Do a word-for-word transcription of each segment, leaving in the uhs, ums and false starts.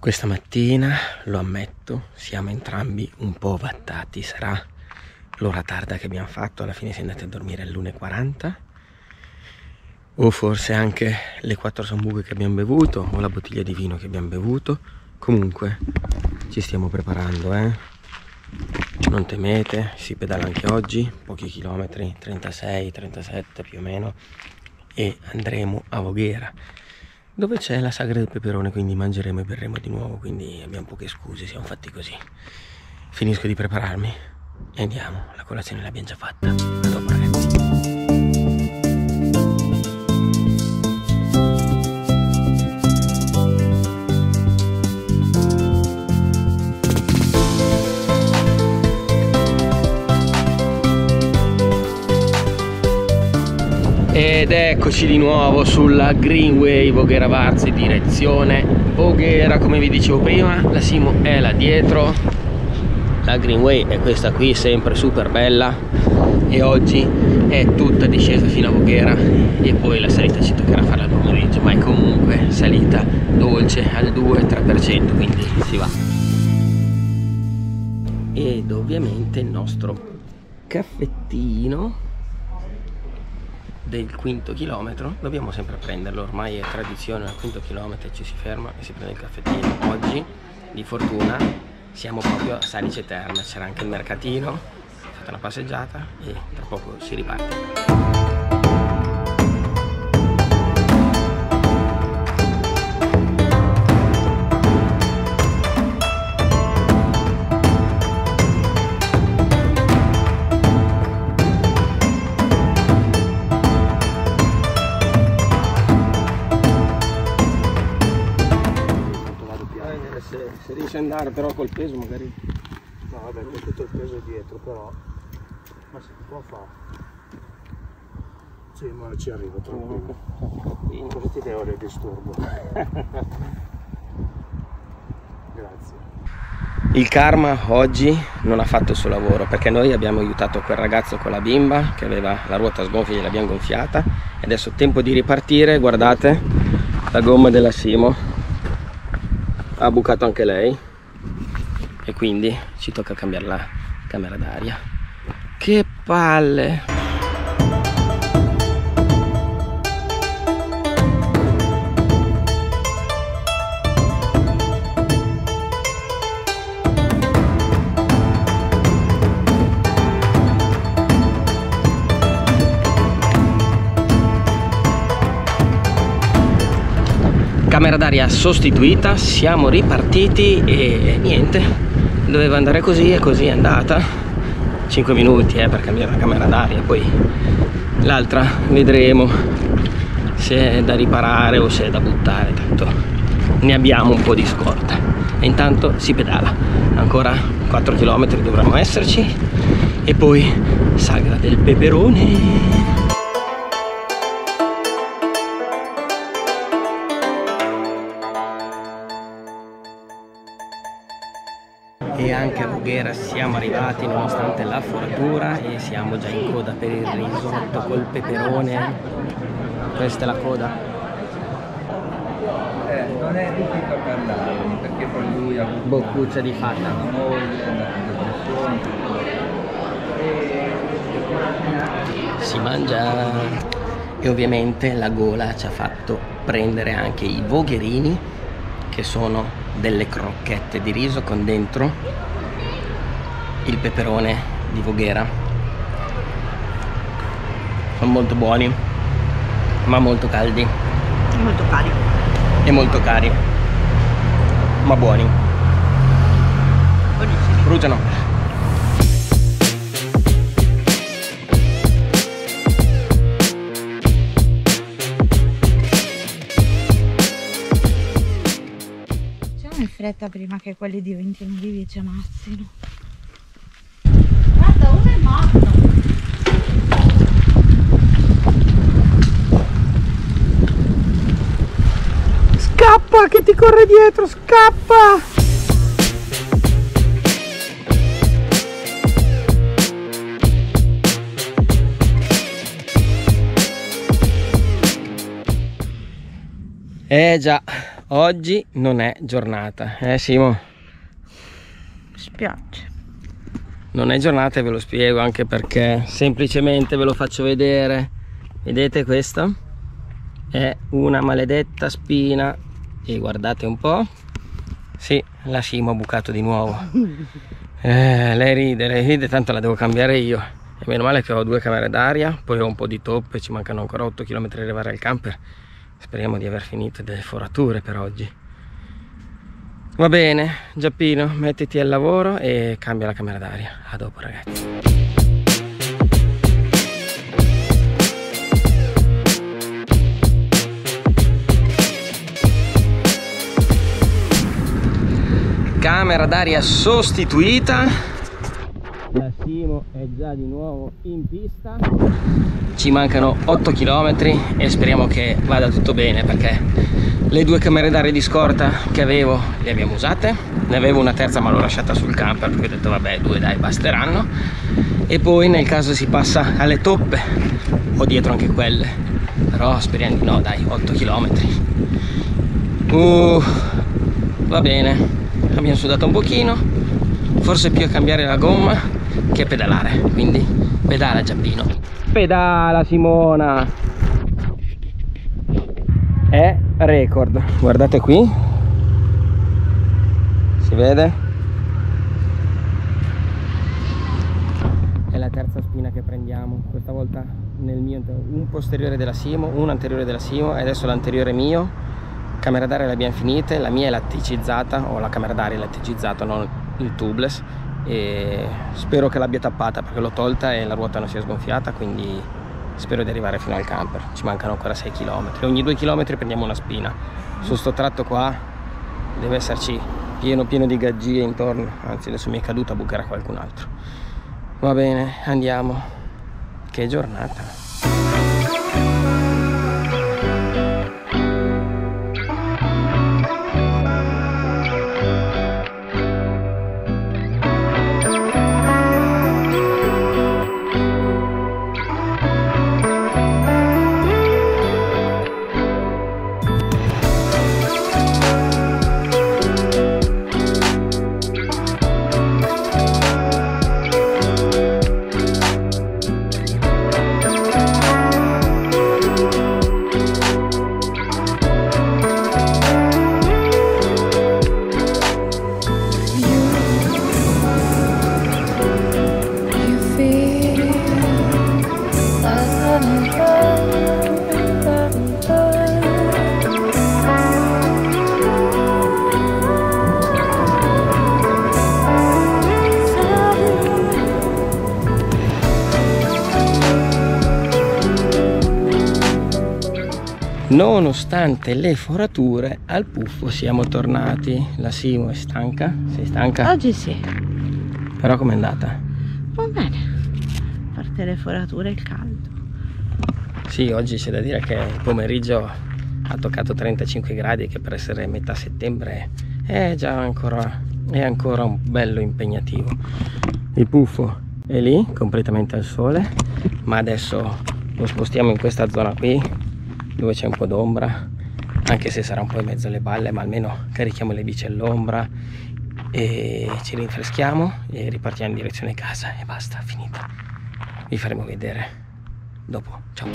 Questa mattina, lo ammetto, siamo entrambi un po' ovattati. Sarà l'ora tarda che abbiamo fatto, alla fine siamo andati a dormire alle l'una e quaranta, o forse anche le quattro sambuche che abbiamo bevuto o la bottiglia di vino che abbiamo bevuto. Comunque ci stiamo preparando, eh? Non temete, si pedala anche oggi, pochi chilometri, trentasei trentasette più o meno, e andremo a Voghera, dove c'è la sagra del peperone, quindi mangeremo e berremo di nuovo, quindi abbiamo poche scuse, siamo fatti così. Finisco di prepararmi e andiamo, la colazione l'abbiamo già fatta. A dopo, ragazzi. Ed eccoci di nuovo sulla Greenway Voghera-Varzi, direzione Voghera. Come vi dicevo prima, la Simo è là dietro, la Greenway è questa qui, sempre super bella, e oggi è tutta discesa fino a Voghera e poi la salita ci toccherà farla al pomeriggio, ma è comunque salita dolce al due tre per cento, quindi si va. Ed ovviamente il nostro caffettino del quinto chilometro dobbiamo sempre prenderlo, ormai è tradizione, al quinto chilometro ci si ferma e si prende il caffettino. Oggi di fortuna siamo proprio a Salice Terme, c'era anche il mercatino, ho fatto una passeggiata e tra poco si riparte. Se riesci ad andare però col peso magari. No vabbè, con tutto il peso dietro però. Ma si può fare. Sì, ma ci arrivo tranquillo. In così ti devo del disturbo. Grazie. Il karma oggi non ha fatto il suo lavoro, perché noi abbiamo aiutato quel ragazzo con la bimba che aveva la ruota sgonfia, gliel'abbiamo gonfiata. E adesso è tempo di ripartire, guardate, la gomma della Simo ha bucato anche lei e quindi ci tocca cambiare la camera d'aria. Che palle! Camera d'aria sostituita, siamo ripartiti e niente, doveva andare così e così è andata. Cinque minuti eh, per cambiare la camera d'aria, poi l'altra vedremo se è da riparare o se è da buttare, tanto ne abbiamo un po' di scorta. E intanto si pedala, ancora quattro chilometri dovremmo esserci e poi sagra del peperone. E anche a Voghera siamo arrivati nonostante la foratura e siamo già in coda per il risotto col peperone. Questa è la coda. Eh, non è tipico per Darwin, perché poi lui ha avuto boccuccia di fatta. Si mangia. E ovviamente la gola ci ha fatto prendere anche i vogherini, che sono delle crocchette di riso con dentro il peperone di Voghera. Sono molto buoni, ma molto caldi. E molto cari. E molto cari, ma buoni. Buonissimi. Bruciano. Prima che quelli di venti millilitri ci ammazzino. Guarda, uno è morto. Scappa che ti corre dietro, scappa! Eh già, oggi non è giornata, eh Simo? Spiace. Non è giornata e ve lo spiego anche perché, semplicemente ve lo faccio vedere. Vedete questa? È una maledetta spina e guardate un po'. Sì, la Simo ha bucato di nuovo. Eh, lei ride, lei ride, tanto la devo cambiare io. E meno male che ho due camere d'aria, poi ho un po' di toppe, ci mancano ancora otto chilometri per arrivare al camper. Speriamo di aver finito delle forature per oggi. Va bene, Giappino, mettiti al lavoro e cambia la camera d'aria. A dopo, ragazzi. Camera d'aria sostituita. La Simo è già di nuovo in pista. Ci mancano otto chilometri e speriamo che vada tutto bene, perché le due camere d'aria di scorta che avevo le abbiamo usate, ne avevo una terza ma l'ho lasciata sul camper perché ho detto vabbè, due dai basteranno, e poi nel caso si passa alle toppe ho dietro anche quelle, però speriamo di no dai, otto chilometri. Uh, va bene, abbiamo sudato un pochino, forse è più a cambiare la gomma che a pedalare, quindi pedala Giappino, pedala Simona. È record, guardate qui, si vede? È la terza spina che prendiamo, questa volta nel mio, un posteriore della Simo, un anteriore della Simo e adesso l'anteriore mio. Camera d'aria le abbiamo finite, la mia è latticizzata, o la camera d'aria è latticizzata, non il tubeless, e spero che l'abbia tappata perché l'ho tolta e la ruota non si è sgonfiata, quindi spero di arrivare fino al camper. Ci mancano ancora sei chilometri, ogni due chilometri prendiamo una spina. Su sto tratto qua deve esserci pieno pieno di gaggie intorno, anzi adesso mi è caduta, bucherà qualcun altro. Va bene, andiamo, che giornata. Nonostante le forature, al Puffo siamo tornati. La Simo è stanca? Sei stanca? Oggi sì. Però com'è andata? Va bene, a parte le forature e il caldo. Sì, oggi c'è da dire che il pomeriggio ha toccato trentacinque gradi, che per essere metà settembre è già ancora, è ancora un bello impegnativo. Il Puffo è lì, completamente al sole, ma adesso lo spostiamo in questa zona qui, dove c'è un po' d'ombra, anche se sarà un po' in mezzo alle balle, ma almeno carichiamo le bici all'ombra e ci rinfreschiamo e ripartiamo in direzione casa e basta, finita. Vi faremo vedere dopo, ciao.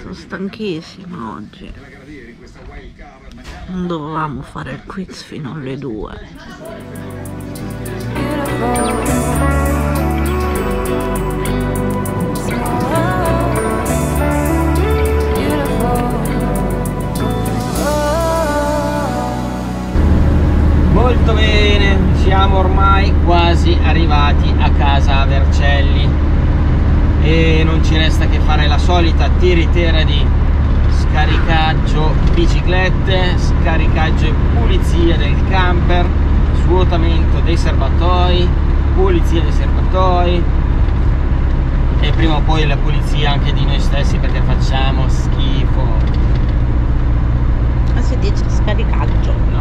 Sono stanchissima oggi, non dovevamo fare il quiz fino alle due. Molto bene, siamo ormai quasi arrivati a casa a Vercelli e non ci resta che fare la solita tiritera di scaricaggio biciclette, scaricaggio e pulizia del camper, svuotamento dei serbatoi, pulizia dei serbatoi e prima o poi la pulizia anche di noi stessi perché facciamo schifo. Ma si dice scaricaggio? No.